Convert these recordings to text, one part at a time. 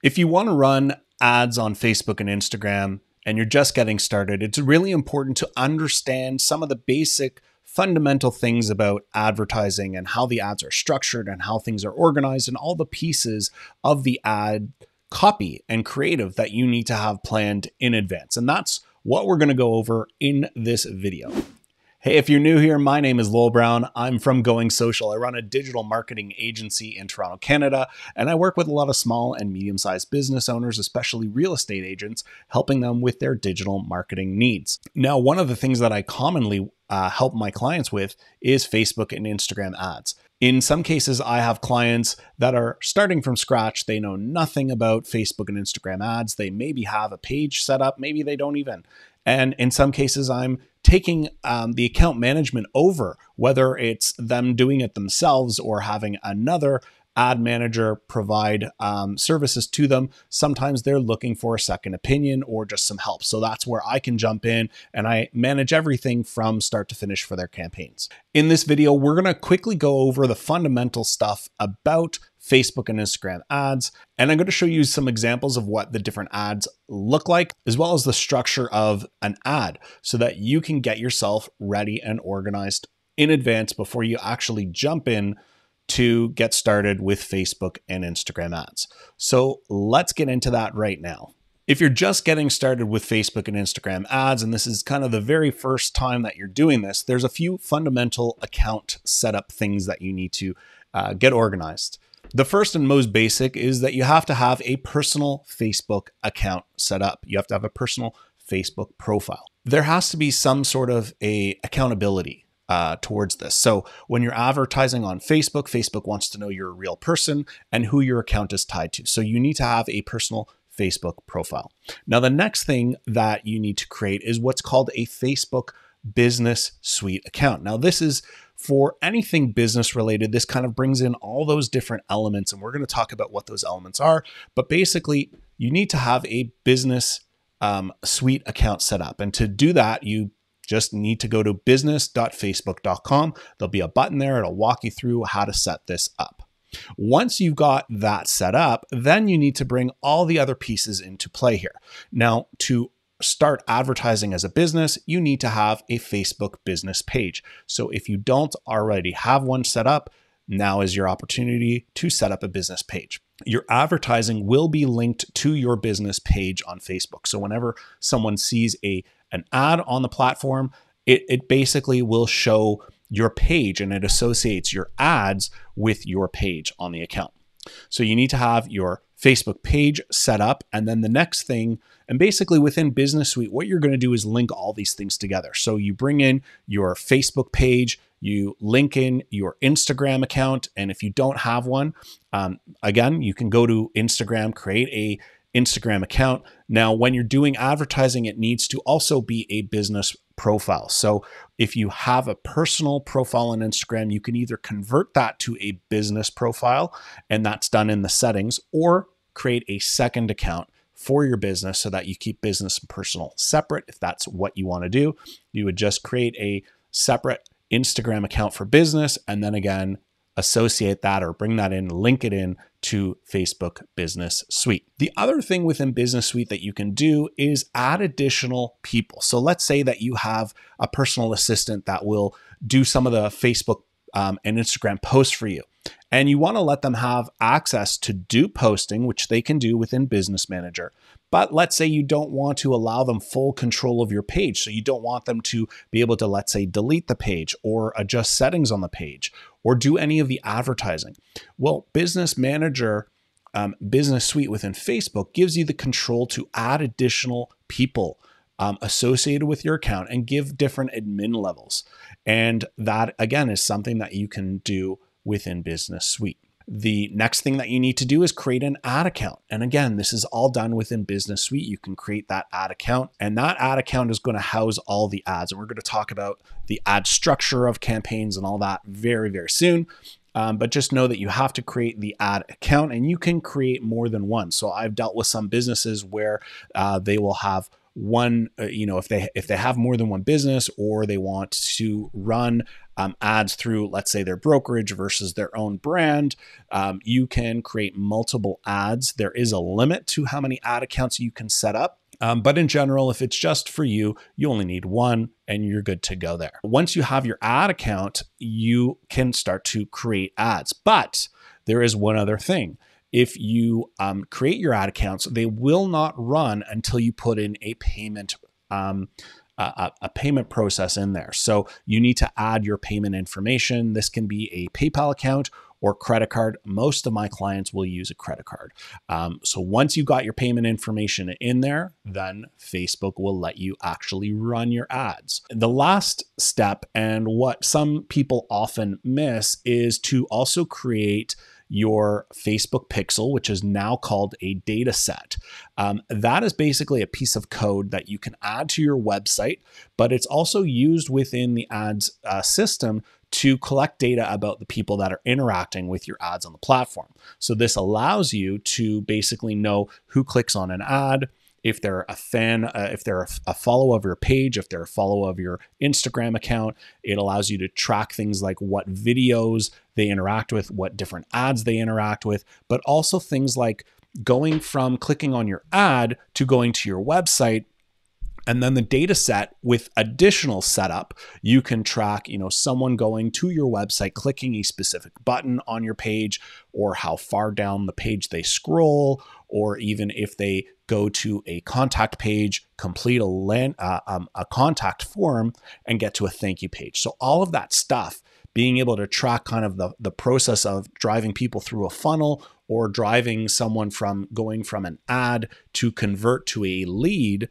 If you want to run ads on Facebook and Instagram and you're just getting started, it's really important to understand some of the basic fundamental things about advertising and how the ads are structured and how things are organized and all the pieces of the ad copy and creative that you need to have planned in advance. And that's what we're going to go over in this video. Hey, if you're new here, my name is Lowell Brown. I'm from Going Social. I run a digital marketing agency in Toronto, Canada, and I work with a lot of small and medium-sized business owners, especially real estate agents, helping them with their digital marketing needs. Now, one of the things that I commonly help my clients with is Facebook and Instagram ads. In some cases, I have clients that are starting from scratch. They know nothing about Facebook and Instagram ads. They maybe have a page set up, maybe they don't even. And in some cases, I'm taking the account management over, whether it's them doing it themselves or having another ad manager provide services to them. Sometimes they're looking for a second opinion or just some help. So that's where I can jump in and I manage everything from start to finish for their campaigns. In this video, we're going to quickly go over the fundamental stuff about Facebook and Instagram ads. And I'm going to show you some examples of what the different ads look like, as well as the structure of an ad so that you can get yourself ready and organized in advance before you actually jump in to get started with Facebook and Instagram ads. So let's get into that right now. If you're just getting started with Facebook and Instagram ads, and this is kind of the very first time that you're doing this, there's a few fundamental account setup things that you need to get organized. The first and most basic is that you have to have a personal Facebook account set up. You have to have a personal Facebook profile. There has to be some sort of accountability towards this. So when you're advertising on Facebook, Facebook wants to know you're a real person and who your account is tied to. So you need to have a personal Facebook profile. Now, the next thing that you need to create is what's called a Facebook Business Suite account. Now, this is for anything business related. This kind of brings in all those different elements, and we're going to talk about what those elements are. But basically, you need to have a business suite account set up. And to do that, you just need to go to business.facebook.com. There'll be a button there. It'll walk you through how to set this up. Once you've got that set up, then you need to bring all the other pieces into play here. Now, to start advertising as a business, you need to have a Facebook business page. So if you don't already have one set up, now is your opportunity to set up a business page. Your advertising will be linked to your business page on Facebook. So whenever someone sees an ad on the platform, it basically will show your page and it associates your ads with your page on the account. So you need to have your Facebook page set up. And then the next thing, and basically within Business Suite, what you're going to do is link all these things together. So you bring in your Facebook page, you link in your Instagram account. And if you don't have one, again, you can go to Instagram, create a Instagram account. Now, when you're doing advertising, it needs to also be a business profile. So if you have a personal profile on Instagram, you can either convert that to a business profile, and that's done in the settings, or create a second account for your business so that you keep business and personal separate. If that's what you want to do, you would just create a separate Instagram account for business, and then again, associate that or bring that in, link it in to Facebook Business Suite. The other thing within Business Suite that you can do is add additional people. So let's say that you have a personal assistant that will do some of the Facebook and Instagram posts for you, and you want to let them have access to do posting, which they can do within Business Manager. But let's say you don't want to allow them full control of your page. So you don't want them to be able to, let's say, delete the page or adjust settings on the page or do any of the advertising. Well, Business Manager, Business Suite within Facebook gives you the control to add additional people associated with your account and give different admin levels. And that, again, is something that you can do within Business Suite. The next thing that you need to do is create an ad account. And again, this is all done within Business Suite. You can create that ad account, and that ad account is going to house all the ads. And we're going to talk about the ad structure of campaigns and all that very, very soon. But just know that you have to create the ad account, and you can create more than one. So I've dealt with some businesses where they will have one, if they have more than one business, or they want to run ads through, let's say, their brokerage versus their own brand, you can create multiple ads. There is a limit to how many ad accounts you can set up. But in general, if it's just for you, you only need one and you're good to go there. Once you have your ad account, you can start to create ads. But there is one other thing. If you create your ad accounts, they will not run until you put in a payment payment process in there. So you need to add your payment information. This can be a PayPal account or credit card. Most of my clients will use a credit card. So once you've got your payment information in there, then Facebook will let you actually run your ads. The last step, and what some people often miss, is to also create your Facebook pixel, which is now called a data set. That is basically a piece of code that you can add to your website, but it's also used within the ads system to collect data about the people that are interacting with your ads on the platform. So this allows you to basically know who clicks on an ad, if they're a fan, if they're a follow of your page, if they're a follow of your Instagram account. It allows you to track things like what videos they interact with, what different ads they interact with, but also things like going from clicking on your ad to going to your website. And then the data set with additional setup, you can track, someone going to your website, clicking a specific button on your page, or how far down the page they scroll, or even if they go to a contact page, complete a contact form, and get to a thank you page. So all of that stuff, being able to track kind of the process of driving people through a funnel, or driving someone from going from an ad to convert to a lead,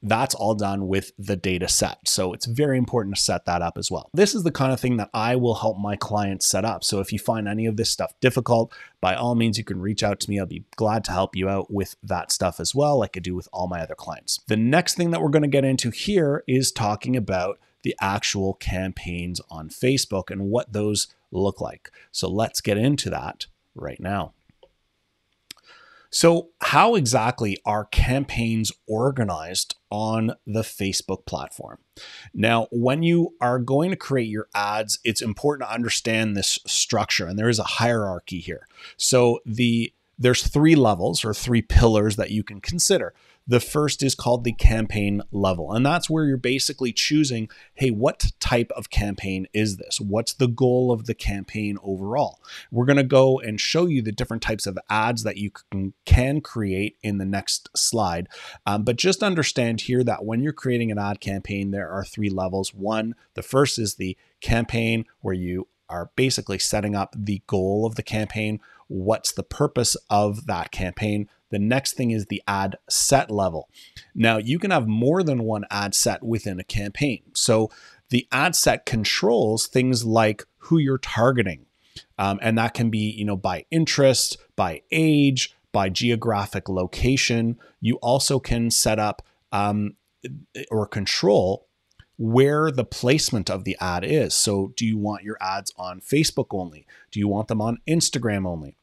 that's all done with the data set. So it's very important to set that up as well. This is the kind of thing that I will help my clients set up. So if you find any of this stuff difficult, by all means, you can reach out to me. I'll be glad to help you out with that stuff as well, like I do with all my other clients. The next thing that we're going to get into here is talking about the actual campaigns on Facebook and what those look like. So let's get into that right now. So how exactly are campaigns organized on the Facebook platform? Now, when you are going to create your ads, it's important to understand this structure, and there is a hierarchy here. So there's three levels or three pillars that you can consider. The first is called the campaign level, and that's where you're basically choosing, hey, what type of campaign is this? What's the goal of the campaign overall? We're going to go and show you the different types of ads that you can create in the next slide. But just understand here that when you're creating an ad campaign, there are three levels. One, the first is the campaign, where you are basically setting up the goal of the campaign. What's the purpose of that campaign? The next thing is the ad set level. Now, you can have more than one ad set within a campaign. So the ad set controls things like who you're targeting. And that can be, by interest, by age, by geographic location. You also can set up or control where the placement of the ad is. So do you want your ads on Facebook only? Do you want them on Instagram only?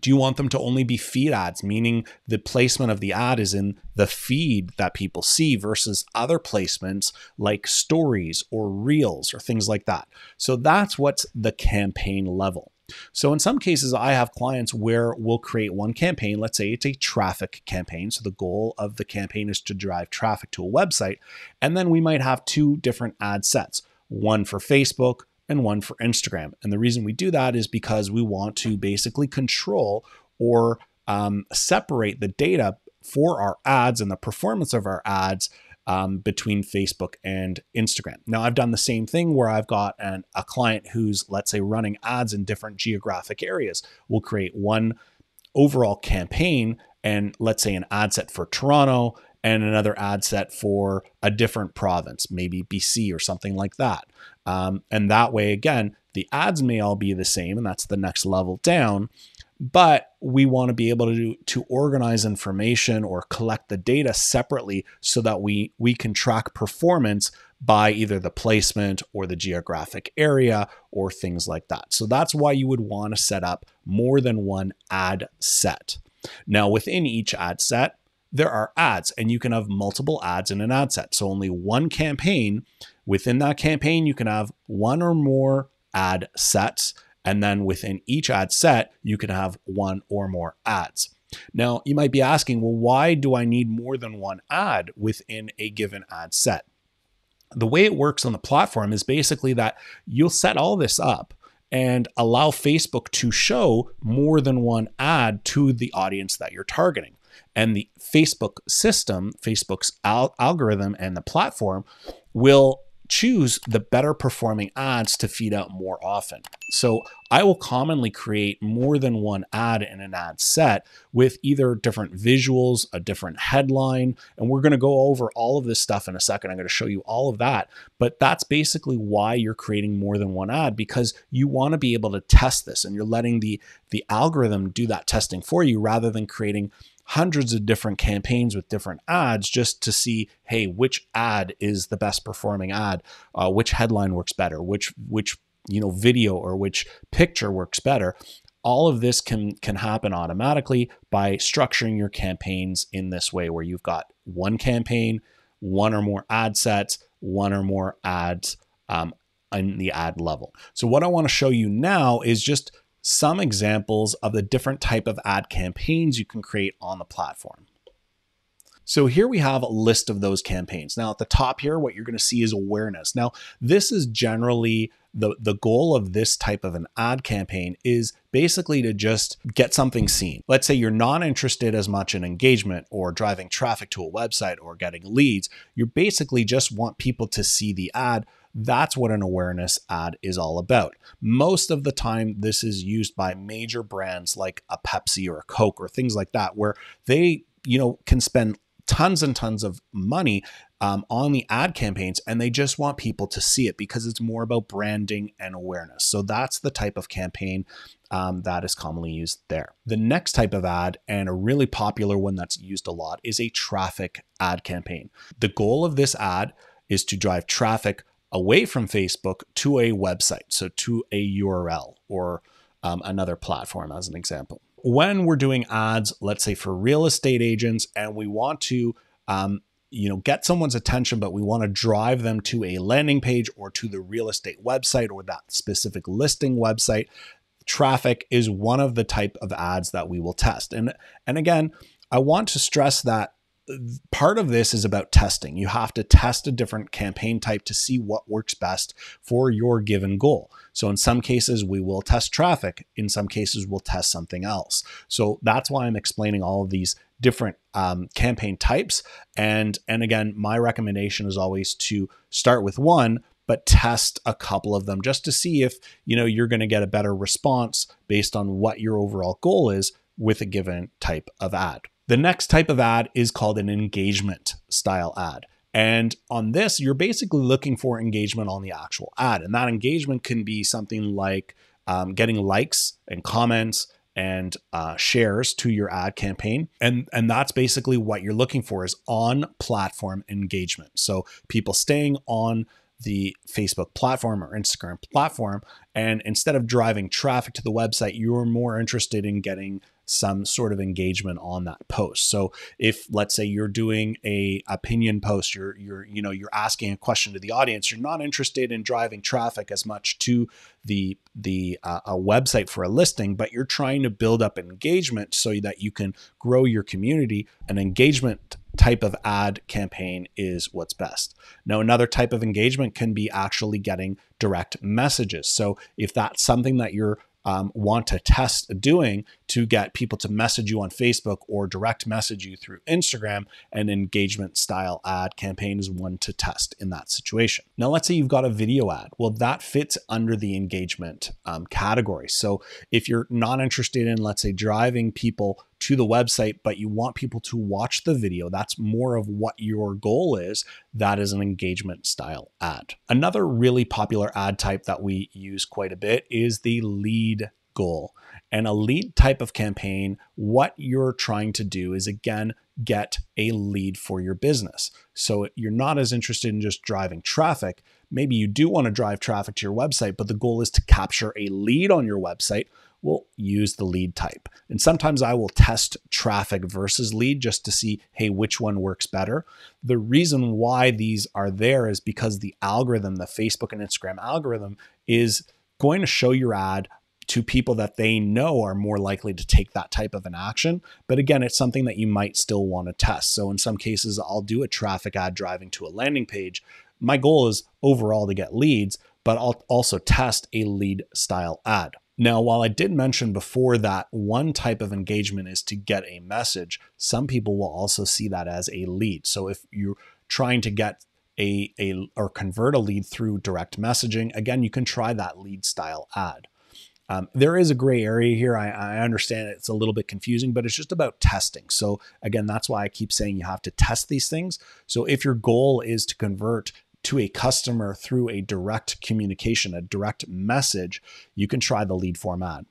Do you want them to only be feed ads, meaning the placement of the ad is in the feed that people see versus other placements like stories or reels or things like that? So that's what's the campaign level. So in some cases, I have clients where we'll create one campaign. Let's say it's a traffic campaign. So the goal of the campaign is to drive traffic to a website. And then we might have two different ad sets, one for Facebook and one for Instagram. And the reason we do that is because we want to basically control or separate the data for our ads and the performance of our ads between Facebook and Instagram. Now, I've done the same thing where I've got a client who's, let's say, running ads in different geographic areas. We'll create one overall campaign and, let's say, an ad set for Toronto and another ad set for a different province, maybe BC or something like that. And that way, again, the ads may all be the same, and that's the next level down. But we want to be able to organize information or collect the data separately so that we can track performance by either the placement or the geographic area or things like that. So that's why you would want to set up more than one ad set. Now, within each ad set, there are ads, and you can have multiple ads in an ad set. So only one campaign. Within that campaign, you can have one or more ad sets. And then within each ad set, you can have one or more ads. Now, you might be asking, well, why do I need more than one ad within a given ad set? The way it works on the platform is basically that you'll set all this up and allow Facebook to show more than one ad to the audience that you're targeting. And the Facebook system, Facebook's algorithm and the platform will choose the better performing ads to feed out more often. So I will commonly create more than one ad in an ad set with either different visuals, a different headline, and we're going to go over all of this stuff in a second. I'm going to show you all of that, but that's basically why you're creating more than one ad, because you want to be able to test this, and you're letting the algorithm do that testing for you rather than creating hundreds of different campaigns with different ads just to see, hey, which ad is the best performing ad, which headline works better, which video or which picture works better. All of this can happen automatically by structuring your campaigns in this way, where you've got one campaign, one or more ad sets, one or more ads in the ad level. So what I want to show you now is just some examples of the different type of ad campaigns you can create on the platform. So here we have a list of those campaigns. Now at the top here, what you're going to see is awareness. Now this is generally the goal of this type of an ad campaign is basically to just get something seen. Let's say you're not interested as much in engagement or driving traffic to a website or getting leads. You basically just want people to see the ad. That's what an awareness ad is all about. Most of the time, this is used by major brands like a Pepsi or a Coke or things like that, where they, can spend tons and tons of money on the ad campaigns, and they just want people to see it because it's more about branding and awareness. So that's the type of campaign that is commonly used there. The next type of ad, and a really popular one that's used a lot, is a traffic ad campaign. The goal of this ad is to drive traffic away from Facebook to a website, so to a URL or another platform as an example. When we're doing ads, let's say for real estate agents, and we want to get someone's attention, but we want to drive them to a landing page or to the real estate website or that specific listing website, traffic is one of the type of ads that we will test. And again, I want to stress that part of this is about testing. You have to test a different campaign type to see what works best for your given goal. So in some cases, we will test traffic. In some cases, we'll test something else. So that's why I'm explaining all of these different campaign types. And again, my recommendation is always to start with one, but test a couple of them just to see if you're going to get a better response based on what your overall goal is with a given type of ad. The next type of ad is called an engagement style ad. And on this, you're basically looking for engagement on the actual ad. And that engagement can be something like getting likes and comments and shares to your ad campaign. And that's basically what you're looking for, is on-platform engagement. So people staying on the Facebook platform or Instagram platform. And instead of driving traffic to the website, you're more interested in getting some sort of engagement on that post. So if, let's say, you're doing a opinion post, you're asking a question to the audience, you're not interested in driving traffic as much to a website for a listing, but you're trying to build up engagement so that you can grow your community. An engagement type of ad campaign is what's best. Now, another type of engagement can be actually getting direct messages. So if that's something that you're want to test doing, to get people to message you on Facebook or direct message you through Instagram, an engagement style ad campaign is one to test in that situation. Now, let's say you've got a video ad. Well, that fits under the engagement category. So if you're not interested in, let's say, driving people to the website, but you want people to watch the video, that's more of what your goal is. That is an engagement style ad. Another really popular ad type that we use quite a bit is the lead goal. And a lead type of campaign, what you're trying to do is, again, get a lead for your business. So you're not as interested in just driving traffic. Maybe you do want to drive traffic to your website, but the goal is to capture a lead on your website. we'll use the lead type. And sometimes I will test traffic versus lead just to see, hey, which one works better. The reason why these are there is because the algorithm, the Facebook and Instagram algorithm, is going to show your ad to people that they know are more likely to take that type of an action. But again, it's something that you might still want to test. So in some cases, I'll do a traffic ad driving to a landing page. My goal is overall to get leads, but I'll also test a lead style ad. Now, while I did mention before that one type of engagement is to get a message, some people will also see that as a lead. So if you're trying to get or convert a lead through direct messaging, again, you can try that lead style ad. There is a gray area here. I understand it's a little bit confusing, but it's just about testing. So again, that's why I keep saying you have to test these things. So if your goal is to convert to a customer through a direct communication, a direct message, you can try the lead form ad.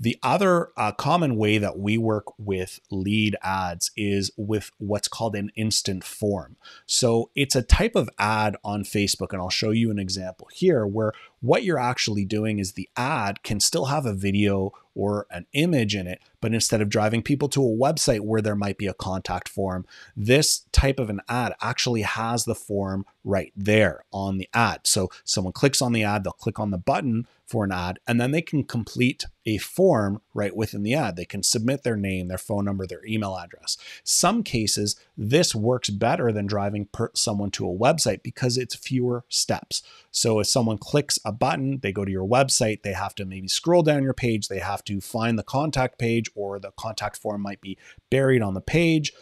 The other common way that we work with lead ads is with what's called an instant form. So it's a type of ad on Facebook, and I'll show you an example here where what you're actually doing is the ad can still have a video or an image in it, but instead of driving people to a website where there might be a contact form, this type of an ad actually has the form right there on the ad. So someone clicks on the ad, they'll click on the button for an ad, and then they can complete a form right within the ad. They can submit their name, their phone number, their email address. Some cases, this works better than driving someone to a website because it's fewer steps. So if someone clicks a button, they go to your website, they have to maybe scroll down your page, they have to find the contact page, or the contact form might be buried on the page.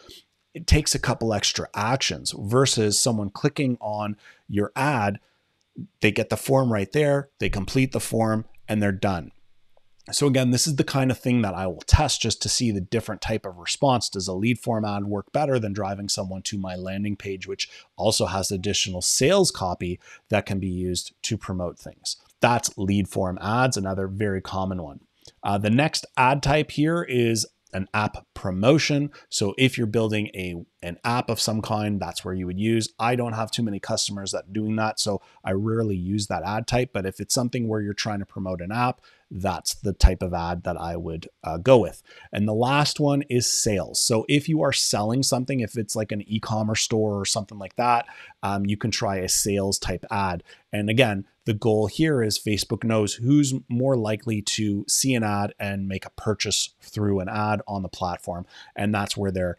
It takes a couple extra actions versus someone clicking on your ad. They get the form right there, they complete the form, and they're done. So again, this is the kind of thing that I will test just to see the different type of response. Does a lead form ad work better than driving someone to my landing page, which also has additional sales copy that can be used to promote things? That's lead form ads, another very common one. The next ad type here is an app promotion. So if you're building an app of some kind, that's where you would use. I don't have too many customers that are doing that, so I rarely use that ad type, but if it's something where you're trying to promote an app, that's the type of ad that I would go with. And the last one is sales. So if you are selling something, if it's like an e-commerce store or something like that, you can try a sales type ad. And again, the goal here is Facebook knows who's more likely to see an ad and make a purchase through an ad on the platform. And that's where they're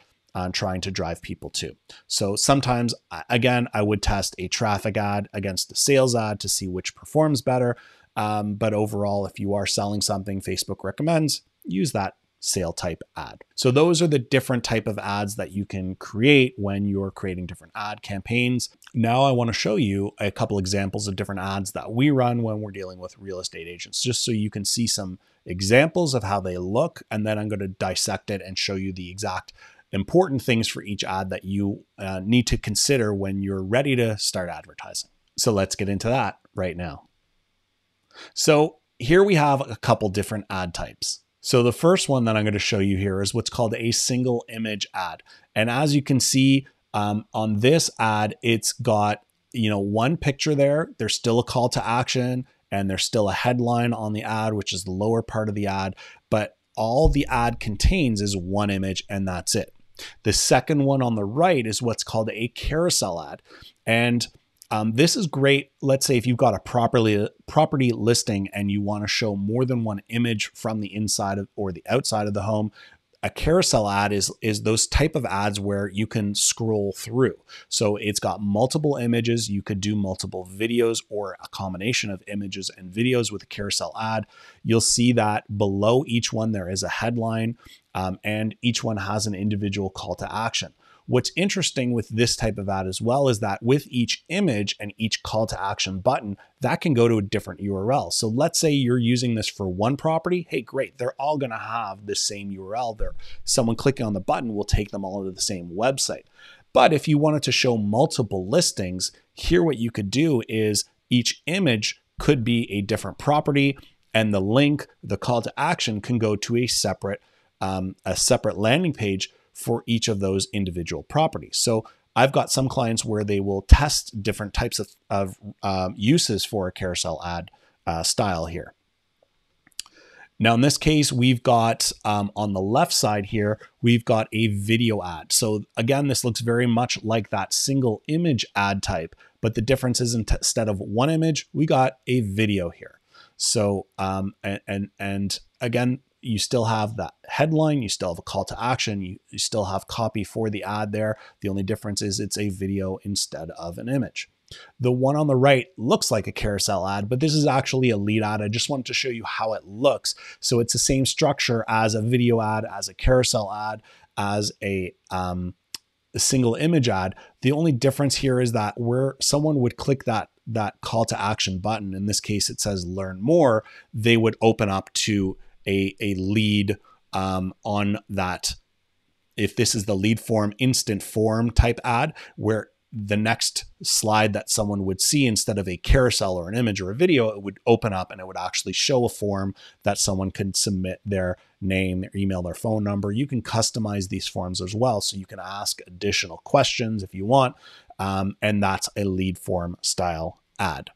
trying to drive people to. So sometimes, again, I would test a traffic ad against a sales ad to see which performs better. But overall, if you are selling something, Facebook recommends use that sale type ad. So those are the different type of ads that you can create when you're creating different ad campaigns. Now I want to show you a couple examples of different ads that we run when we're dealing with real estate agents, just so you can see some examples of how they look. And then I'm going to dissect it and show you the exact important things for each ad that you need to consider when you're ready to start advertising. So let's get into that right now. So here we have a couple different ad types. So the first one that I'm going to show you here is what's called a single image ad. And as you can see on this ad, it's got, you know, one picture there. There's still a call to action and there's still a headline on the ad, which is the lower part of the ad. But all the ad contains is one image and that's it. The second one on the right is what's called a carousel ad. And this is great. Let's say if you've got a property listing and you want to show more than one image from the inside of, or the outside of the home, a carousel ad is those type of ads where you can scroll through. So it's got multiple images. You could do multiple videos or a combination of images and videos with a carousel ad. You'll see that below each one, there is a headline, and each one has an individual call to action. What's interesting with this type of ad as well is that with each image and each call to action button, that can go to a different URL. So let's say you're using this for one property. Hey, great. They're all going to have the same URL there. Someone clicking on the button will take them all to the same website. But if you wanted to show multiple listings, here what you could do is each image could be a different property and the link, the call to action, can go to a separate landing page for each of those individual properties. So I've got some clients where they will test different types of uses for a carousel ad style here. Now, in this case, we've got on the left side here, we've got a video ad. So again, this looks very much like that single image ad type, but the difference is instead of one image, we got a video here. So, and again, you still have that headline, you still have a call to action, you still have copy for the ad there. The only difference is it's a video instead of an image. The one on the right looks like a carousel ad, but this is actually a lead ad. I just wanted to show you how it looks. So it's the same structure as a video ad, as a carousel ad, as a single image ad. The only difference here is that where someone would click that call to action button, in this case, it says learn more, they would open up to a lead on that. If this is the lead form, instant form type ad, where the next slide that someone would see, instead of a carousel or an image or a video, it would open up and it would actually show a form that someone could submit their name, their email, their phone number. You can customize these forms as well. So you can ask additional questions if you want. And that's a lead form style ad.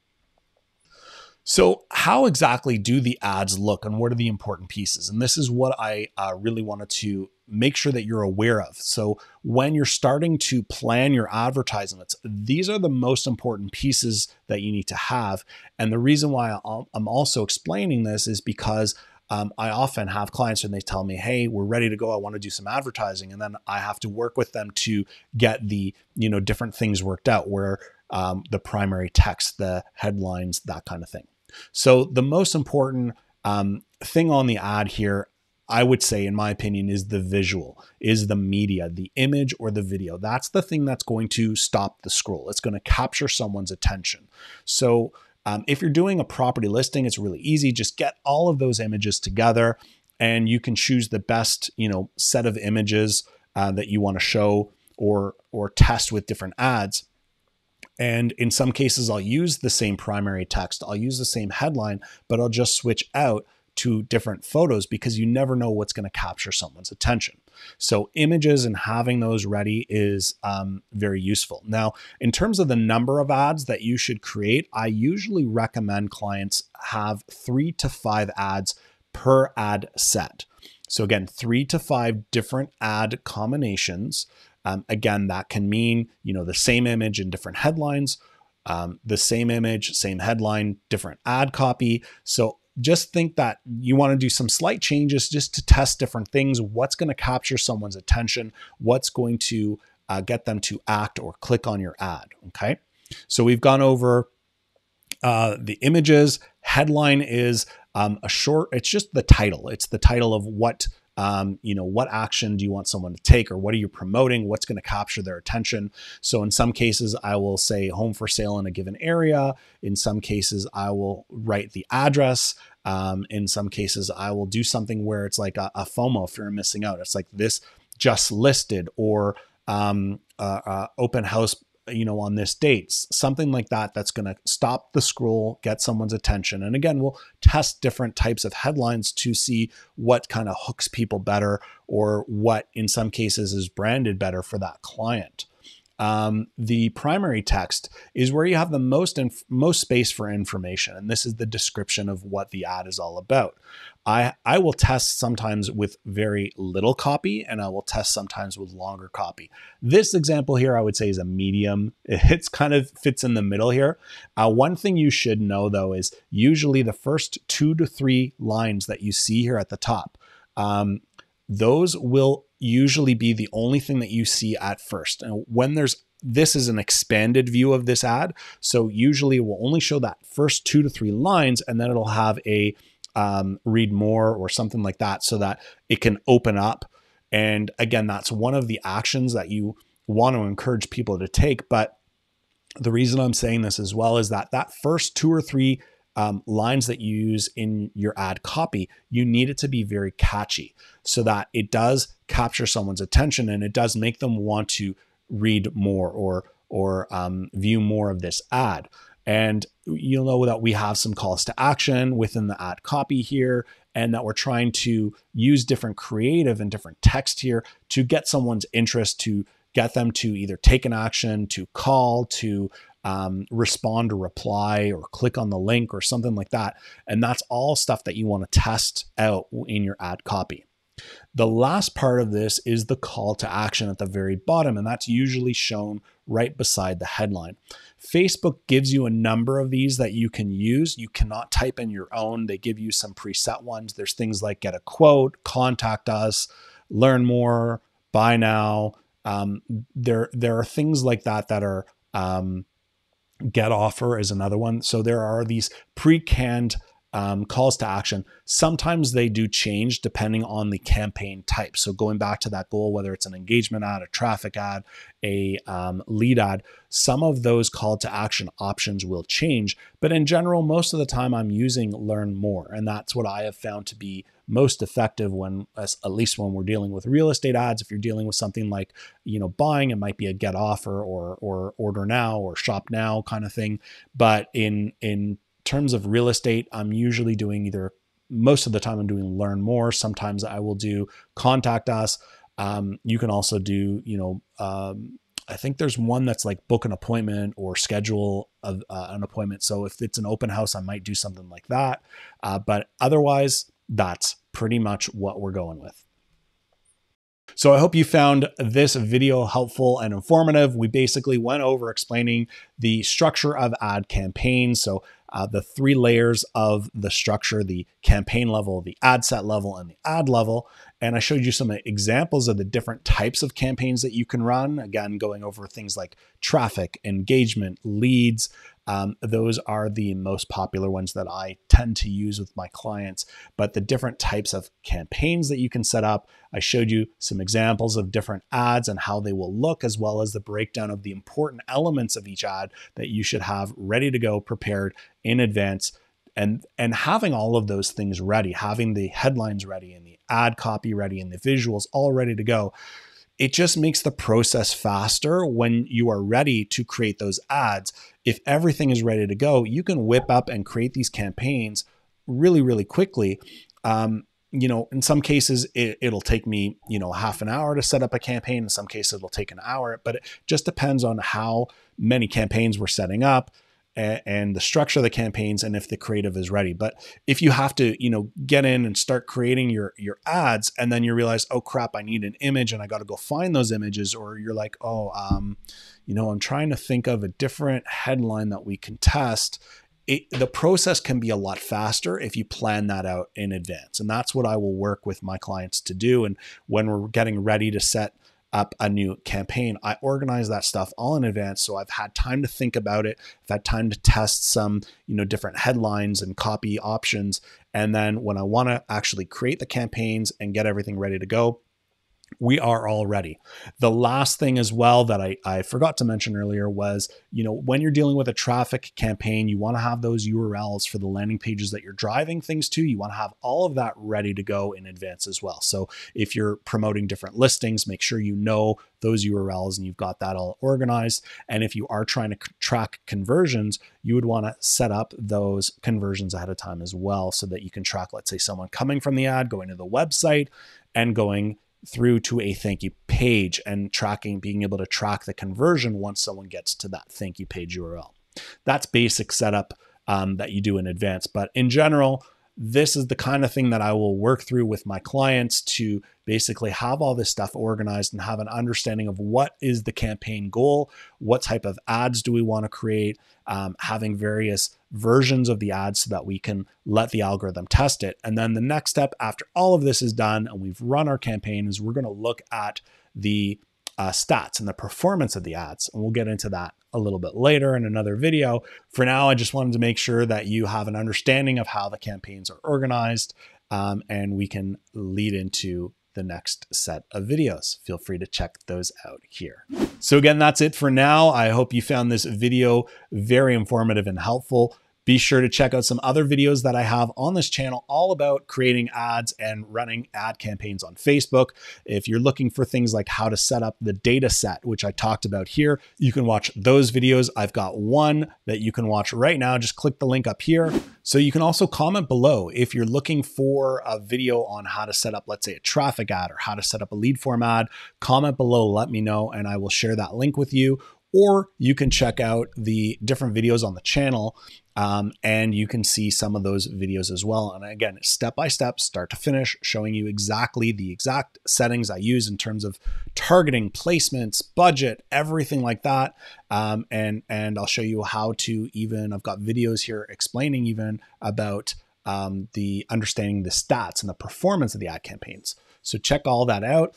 So how exactly do the ads look and what are the important pieces? And this is what I really wanted to make sure that you're aware of. So when you're starting to plan your advertisements, these are the most important pieces that you need to have. And the reason why I'm also explaining this is because I often have clients and they tell me, hey, we're ready to go. I want to do some advertising. And then I have to work with them to get the, you know, different things worked out, where the primary text, the headlines, that kind of thing. So the most important thing on the ad here, I would say, in my opinion, is the visual, is the media, the image or the video. That's the thing that's going to stop the scroll. It's going to capture someone's attention. So if you're doing a property listing, it's really easy. Just get all of those images together and you can choose the best, you know, set of images that you want to show or test with different ads. And in some cases, I'll use the same primary text. I'll use the same headline, but I'll just switch out to different photos because you never know what's going to capture someone's attention. So images and having those ready is very useful. Now, in terms of the number of ads that you should create, I usually recommend clients have 3 to 5 ads per ad set. So again, 3 to 5 different ad combinations. Again, that can mean, you know, the same image and different headlines, the same image, same headline, different ad copy. So just think that you want to do some slight changes just to test different things. What's going to capture someone's attention? What's going to get them to act or click on your ad? Okay. So we've gone over the images. Headline is a short, it's just the title. It's the title of what, you know, what action do you want someone to take, or what are you promoting? What's going to capture their attention? So in some cases, I will say home for sale in a given area. In some cases, I will write the address. In some cases, I will do something where it's like a FOMO, fear of missing out. It's like this just listed, or open house, you know, on this date, something like that, that's going to stop the scroll, get someone's attention. And again, we'll test different types of headlines to see what kind of hooks people better, or what in some cases is branded better for that client. The primary text is where you have the most space for information. And this is the description of what the ad is all about. I will test sometimes with very little copy, and I will test sometimes with longer copy. This example here, I would say, is a medium. It's kind of fits in the middle here. One thing you should know though, is usually the first 2 to 3 lines that you see here at the top, those will usually be the only thing that you see at first. And when this is an expanded view of this ad. So usually it will only show that first 2 to 3 lines, and then it'll have a read more or something like that so that it can open up. And again, that's one of the actions that you want to encourage people to take. But the reason I'm saying this as well is that that first 2 or 3 lines that you use in your ad copy, you need it to be very catchy so that it does capture someone's attention and it does make them want to read more or view more of this ad. And you'll know that we have some calls to action within the ad copy here, and that we're trying to use different creative and different text here to get someone's interest, to get them to either take an action, to call, to respond or reply or click on the link or something like that. And that's all stuff that you want to test out in your ad copy. The last part of this is the call to action at the very bottom, and that's usually shown right beside the headline. Facebook gives you a number of these that you can use. You cannot type in your own. They give you some preset ones. There's things like get a quote, contact us, learn more, buy now. There are things like that that are get offer is another one. So there are these pre-canned calls to action. Sometimes they do change depending on the campaign type. So going back to that goal, whether it's an engagement ad, a traffic ad, a lead ad, some of those call to action options will change. But in general, most of the time I'm using learn more. And that's what I have found to be most effective when, at least when we're dealing with real estate ads. If you're dealing with something like, you know, buying, it might be a get offer or order now or shop now kind of thing. But in terms of real estate, I'm usually doing either, most of the time I'm doing learn more. Sometimes I will do contact us. You can also do, you know, I think there's one that's like book an appointment or schedule an appointment. So if it's an open house, I might do something like that. But otherwise, that's pretty much what we're going with. So I hope you found this video helpful and informative. We basically went over explaining the structure of ad campaigns. So the three layers of the structure, the campaign level, the ad set level, and the ad level. And I showed you some examples of the different types of campaigns that you can run. Again, going over things like traffic, engagement, leads. Those are the most popular ones that I tend to use with my clients, but the different types of campaigns that you can set up. I showed you some examples of different ads and how they will look, as well as the breakdown of the important elements of each ad that you should have ready to go, prepared in advance. And having all of those things ready, having the headlines ready and the ad copy ready and the visuals all ready to go, it just makes the process faster when you are ready to create those ads. If everything is ready to go, you can whip up and create these campaigns really, really quickly. You know, in some cases it'll take me, you know, half an hour to set up a campaign. In some cases it'll take an hour, but it just depends on how many campaigns we're setting up and the structure of the campaigns and if the creative is ready. But if you have to, you know, get in and start creating your ads, and then you realize, oh crap, I need an image and I got to go find those images. Or you're like, oh, you know, I'm trying to think of a different headline that we can test. The process can be a lot faster if you plan that out in advance. And that's what I will work with my clients to do. And when we're getting ready to set up a new campaign, I organize that stuff all in advance. So I've had time to think about it. I've had time to test some, you know, different headlines and copy options. And then when I want to actually create the campaigns and get everything ready to go, we are all ready. The last thing as well that I forgot to mention earlier was, you know, when you're dealing with a traffic campaign, you want to have those URLs for the landing pages that you're driving things to. You want to have all of that ready to go in advance as well. So if you're promoting different listings, make sure you know those URLs and you've got that all organized. And if you are trying to track conversions, you would want to set up those conversions ahead of time as well, so that you can track, let's say, someone coming from the ad, going to the website and going through to a thank you page, and tracking, being able to track the conversion once someone gets to that thank you page URL. That's basic setup that you do in advance. But in general, this is the kind of thing that I will work through with my clients to basically have all this stuff organized and have an understanding of what is the campaign goal, what type of ads do we want to create, having various versions of the ads so that we can let the algorithm test it. And then the next step after all of this is done and we've run our campaign is we're going to look at the stats and the performance of the ads. And we'll get into that a little bit later in another video. For now, I just wanted to make sure that you have an understanding of how the campaigns are organized, and we can lead into the next set of videos. Feel free to check those out here. So again, that's it for now. I hope you found this video very informative and helpful. Be sure to check out some other videos that I have on this channel all about creating ads and running ad campaigns on Facebook. If you're looking for things like how to set up the data set, which I talked about here, you can watch those videos. I've got one that you can watch right now. Just click the link up here. So you can also comment below if you're looking for a video on how to set up, let's say, a traffic ad or how to set up a lead form ad. Comment below, let me know, and I will share that link with you. or you can check out the different videos on the channel and you can see some of those videos as well. And again, step by step, start to finish, showing you exactly the exact settings I use in terms of targeting, placements, budget, everything like that. And I'll show you how to even, I've got videos here explaining even about the understanding the stats and the performance of the ad campaigns. So check all that out.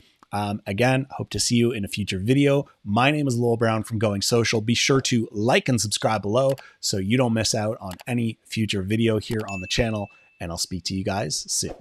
Again, hope to see you in a future video. My name is Lowell Brown from Going Social. Be sure to like and subscribe below so you don't miss out on any future video here on the channel, and I'll speak to you guys soon.